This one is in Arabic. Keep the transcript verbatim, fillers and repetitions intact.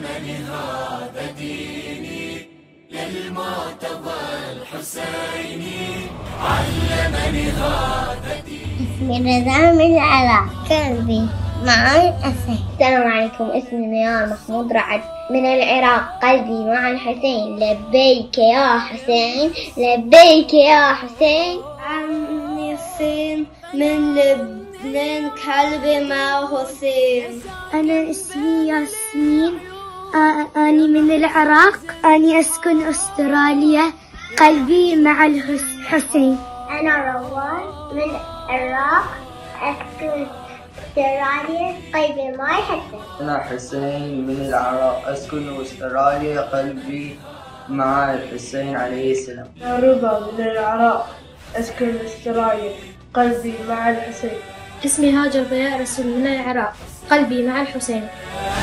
الزمن هذا ديني، للمرتضى الحسيني علمني هذا ديني. اسمي رضا على قلبي معي أسد. السلام عليكم، اسمي نيا محمود رعد من العراق. قلبي مع الحسين، لبيك يا حسين لبيك يا حسين. عمي حسين من لبنان، قلبي مع حسين. أنا اسمي ياسمين، أنا من العراق، أنا أسكن أستراليا. قلبي مع الحسين. أنا روان من العراق، أسكن استراليا. قلبي مع الحسين. أنا حسين من العراق، أسكن أستراليا. قلبي مع الحسين عليه السلام. أنا روبا من العراق، أسكن أستراليا. قلبي مع الحسين. اسمي هاجر بيارس من العراق، قلبي مع الحسين.